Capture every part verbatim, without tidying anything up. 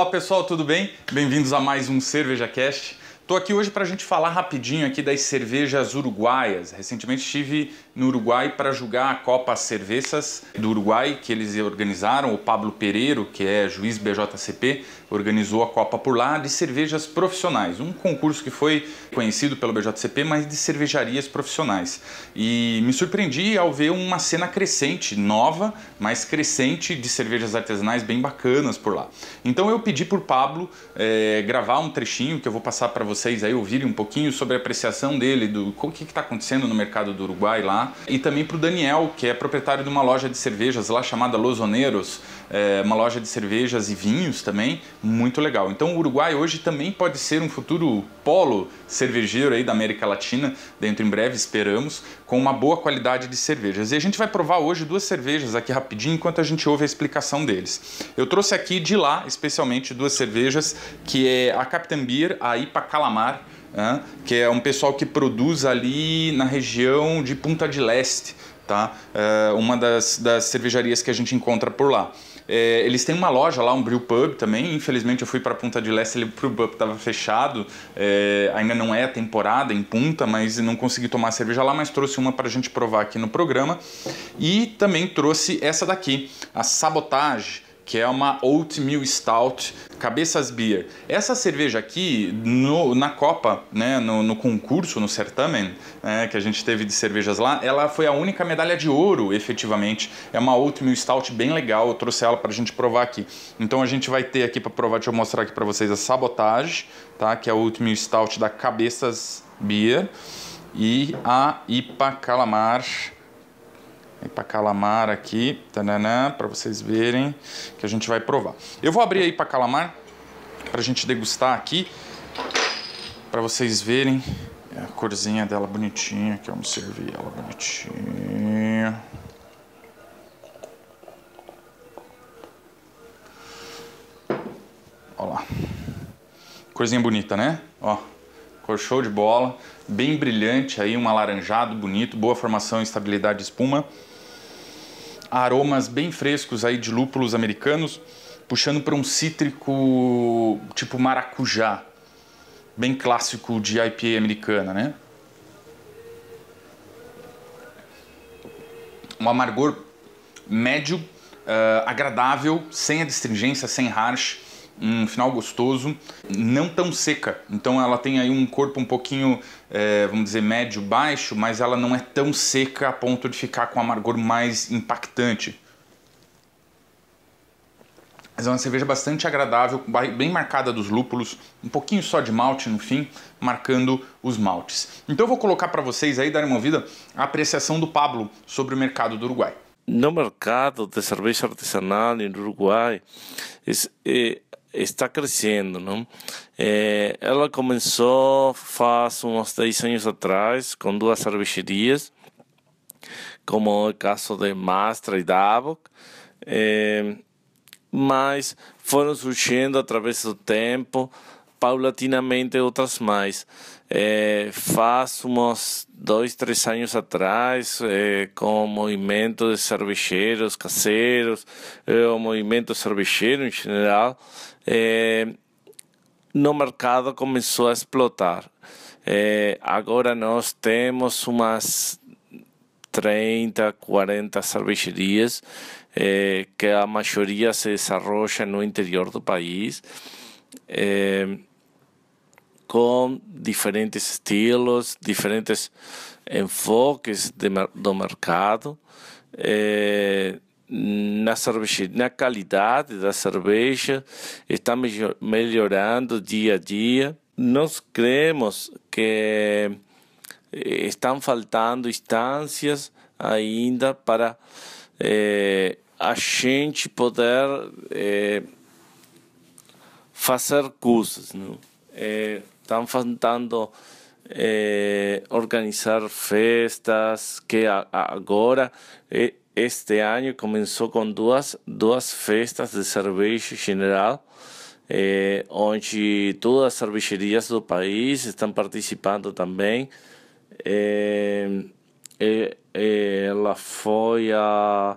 Olá pessoal, tudo bem? Bem-vindos a mais um CervejaCast. Estou aqui hoje para a gente falar rapidinho aqui das cervejas uruguaias. Recentemente estive no Uruguai para julgar a Copa Cerveças do Uruguai, que eles organizaram. O Pablo Pereiro, que é juiz B J C P, organizou a Copa por lá de cervejas profissionais. Um concurso que foi conhecido pelo B J C P, mas de cervejarias profissionais. E me surpreendi ao ver uma cena crescente, nova, mas crescente, de cervejas artesanais bem bacanas por lá. Então eu pedi por Pablo é, gravar um trechinho que eu vou passar para vocês aí ouvirem um pouquinho sobre a apreciação dele, do o que está acontecendo no mercado do Uruguai lá. E também para o Daniel, que é proprietário de uma loja de cervejas lá chamada Losoneiros, é uma loja de cervejas e vinhos também, muito legal. Então o Uruguai hoje também pode ser um futuro polo cervejeiro aí da América Latina, dentro em breve, esperamos, com uma boa qualidade de cervejas. E a gente vai provar hoje duas cervejas aqui rapidinho, enquanto a gente ouve a explicação deles. Eu trouxe aqui de lá, especialmente, duas cervejas, que é a Captain Beer, a I P A Calamar, Uh, que é um pessoal que produz ali na região de Punta del Este, tá? Uh, uma das, das cervejarias que a gente encontra por lá. É, eles têm uma loja lá, um brew pub também. Infelizmente eu fui para Punta del Este, o brew pub estava fechado, é, ainda não é a temporada em Punta, mas não consegui tomar cerveja lá, mas trouxe uma para a gente provar aqui no programa. E também trouxe essa daqui, a Sabotaje, que é uma Oatmeal Stout, Cabesas Bier. Essa cerveja aqui, no, na Copa, né, no, no concurso, no certamen, né, que a gente teve de cervejas lá, ela foi a única medalha de ouro, efetivamente. É uma Oatmeal Stout bem legal, eu trouxe ela para a gente provar aqui. Então a gente vai ter aqui para provar, deixa eu mostrar aqui para vocês a Sabotaje, tá, que é a Oatmeal Stout da Cabesas Bier, e a I P A Calamar. I P A Calamar aqui, para vocês verem que a gente vai provar. Eu vou abrir a I P A Calamar para a gente degustar aqui, para vocês verem a corzinha dela bonitinha, que eu me servi ela bonitinha. Olha lá, corzinha bonita, né? Ó, cor show de bola, bem brilhante aí, um alaranjado bonito, boa formação e estabilidade de espuma. Aromas bem frescos aí de lúpulos americanos, puxando para um cítrico tipo maracujá, bem clássico de I P A americana, né? Um amargor médio, uh, agradável, sem adstringência, sem harsh, um final gostoso, não tão seca. Então ela tem aí um corpo um pouquinho, é, vamos dizer, médio-baixo, mas ela não é tão seca a ponto de ficar com um amargor mais impactante. Mas é uma cerveja bastante agradável, bem marcada dos lúpulos, um pouquinho só de malte no fim, marcando os maltes. Então eu vou colocar para vocês aí, darem uma ouvida, a apreciação do Pablo sobre o mercado do Uruguai. No mercado de cerveja artesanal no Uruguai, é... está crescendo, não? É, ela começou faz uns dez anos atrás com duas cervejarias, como o caso de Mastra e Davok, é, mas foram surgindo através do tempo, paulatinamente outras mais. É, faz uns dois, três anos atrás, é, com o movimento de cervejeiros caseiros, é, o movimento cervejeiro em geral, é, no mercado começou a explotar. É, agora nós temos umas trinta, quarenta cervejerias, é, que a maioria se desarrolla no interior do país, é, com diferentes estilos, diferentes enfoques de, do mercado, é, na, cerveja, na qualidade da cerveja está melhorando dia a dia. Nós cremos que estão faltando instâncias ainda para é, a gente poder é, fazer cursos, não? É, estão faltando é, organizar festas, que a, a, agora, é, este ano, começou com duas, duas festas de cerveja general, é, onde todas as cervejarias do país estão participando também. É, é, ela foi a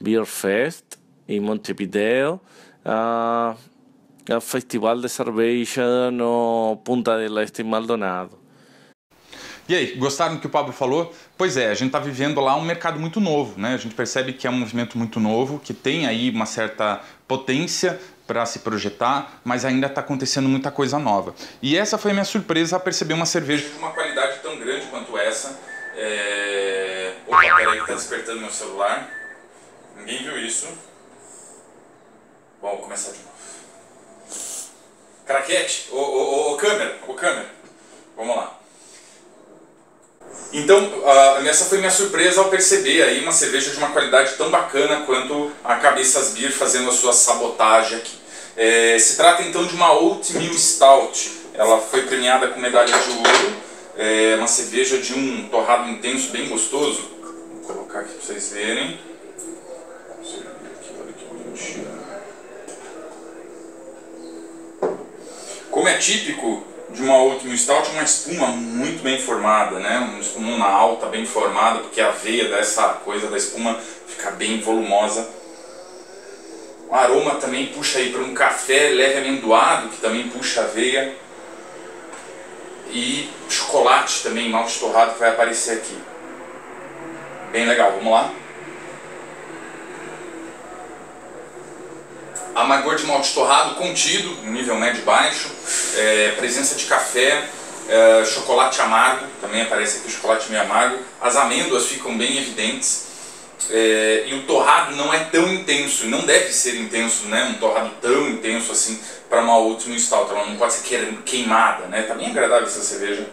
Beer Fest em Montevideo, a al Festival de Cerveja no Punta del Este em Maldonado. E aí, gostaram do que o Pablo falou? Pois é, a gente está vivendo lá um mercado muito novo, né? A gente percebe que é um movimento muito novo, que tem aí uma certa potência para se projetar, mas ainda está acontecendo muita coisa nova. E essa foi a minha surpresa a perceber uma cerveja de uma qualidade tão grande quanto essa. É... Opa, peraí que está despertando meu celular. Ninguém viu isso. Bom, vou começar de novo. Craquete, ô, ô, ô, ô câmera, ô câmera. Vamos lá. Então, uh, essa foi minha surpresa ao perceber aí uma cerveja de uma qualidade tão bacana quanto a Cabesas Bier fazendo a sua sabotagem aqui. É, se trata então de uma Oatmeal Stout. Ela foi premiada com medalha de ouro. É uma cerveja de um torrado intenso, bem gostoso. Vou colocar aqui para vocês verem. Como é típico de uma Oatmeal Stout, uma espuma muito bem formada, né? Uma espuma alta, bem formada, porque a veia dessa coisa da espuma fica bem volumosa. O aroma também puxa aí para um café leve amendoado, que também puxa a veia. E chocolate também, malte torrado, que vai aparecer aqui. Bem legal, vamos lá. Amargor de malte torrado contido, nível médio baixo, é, presença de café, é, chocolate amargo, também aparece aqui o chocolate meio amargo, as amêndoas ficam bem evidentes, é, e o torrado não é tão intenso, não deve ser intenso, né, um torrado tão intenso assim para uma Oatmeal Stout, ela não pode ser queimada, né, tá bem agradável essa cerveja.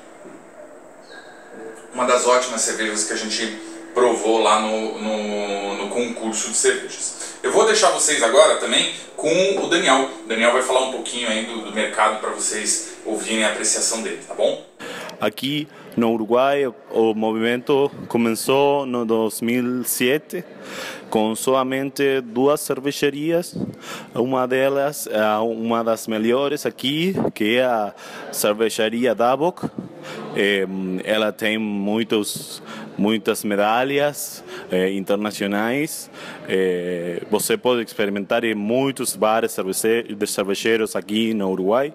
Uma das ótimas cervejas que a gente provou lá no, no, no concurso de cervejas. Eu vou deixar vocês agora também com o Daniel. O Daniel vai falar um pouquinho aí do, do mercado para vocês ouvirem a apreciação dele, tá bom? Aqui no Uruguai o movimento começou no dois mil e sete com somente duas cervejarias. Uma delas é uma das melhores aqui, que é a cervejaria Davok. Ela tem muitos muitas medalhas eh, internacionais. Eh, você pode experimentar em muitos bares de cervejeiros aqui no Uruguai.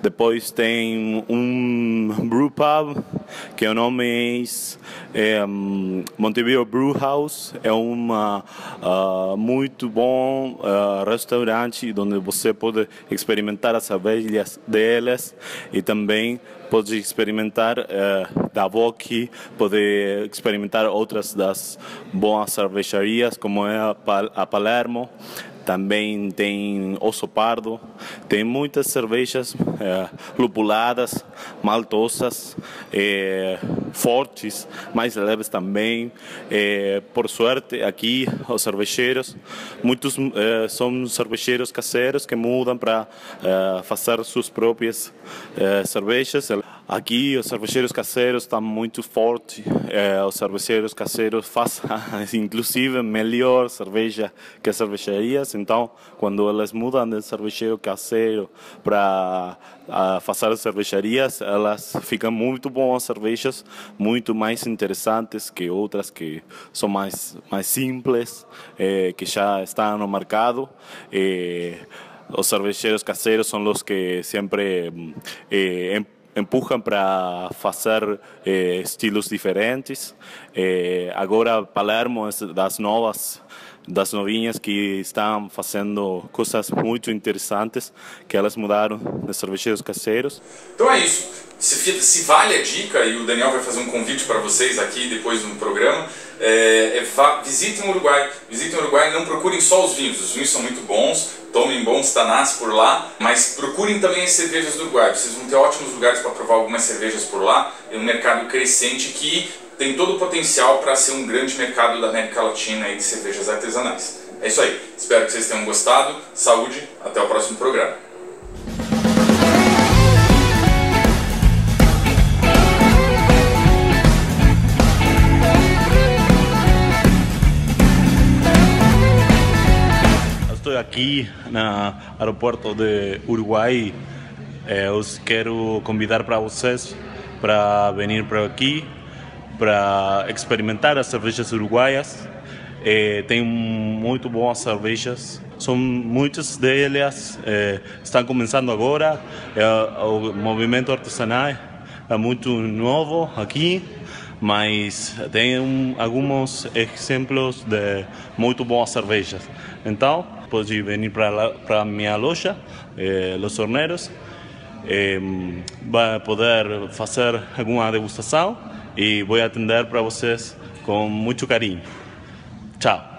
Depois tem um brew pub, que o nome é, é um, Montevideo Brew House. É um uh, muito bom uh, restaurante onde você pode experimentar as cervejas delas e também pode experimentar uh, Davok, pode experimentar outras das boas cervejarias, como é a, Pal- a Palermo. Também tem Osso Pardo, tem muitas cervejas é, lupuladas, maltosas, é, fortes, mais leves também. É, por sorte, aqui os cervejeiros, muitos é, são cervejeiros caseiros que mudam para é, fazer suas próprias é, cervejas. Aqui os cervejeiros caseiros estão muito fortes, é, os cervejeiros caseiros fazem inclusive melhor cerveja que as cervejarias. Então, quando elas mudam de cervejeiro caseiro para fazer cervejarias, elas ficam muito boas cervejas, muito mais interessantes que outras que são mais, mais simples, eh, que já estão no mercado. Eh, os cervejeiros caseiros são os que sempre eh, empurram para fazer eh, estilos diferentes. Eh, agora, Palermo é das novas das novinhas que estão fazendo coisas muito interessantes, que elas mudaram de cervejeiros caseiros. Então é isso, se, se vale a dica, e o Daniel vai fazer um convite para vocês aqui depois no programa, é, é, vá, visitem o Uruguai, visitem o Uruguai, não procurem só os vinhos, os vinhos são muito bons, tomem bons tanás por lá, mas procurem também as cervejas do Uruguai, vocês vão ter ótimos lugares para provar algumas cervejas por lá, é um mercado crescente que tem todo o potencial para ser um grande mercado da América Latina e de cervejas artesanais. É isso aí. Espero que vocês tenham gostado. Saúde. Até o próximo programa. Estou aqui no aeroporto de Uruguai. Eu quero convidar para vocês para vir para aqui, para experimentar as cervejas uruguaias. É, tem muito boas cervejas, são muitas delas, é, estão começando agora, é, o movimento artesanal é muito novo aqui, mas tem um, alguns exemplos de muito boas cervejas. Então, pode vir para a minha loja, é, Losoneiros, é, vai poder fazer alguma degustação e vou atender para vocês com muito carinho. Tchau.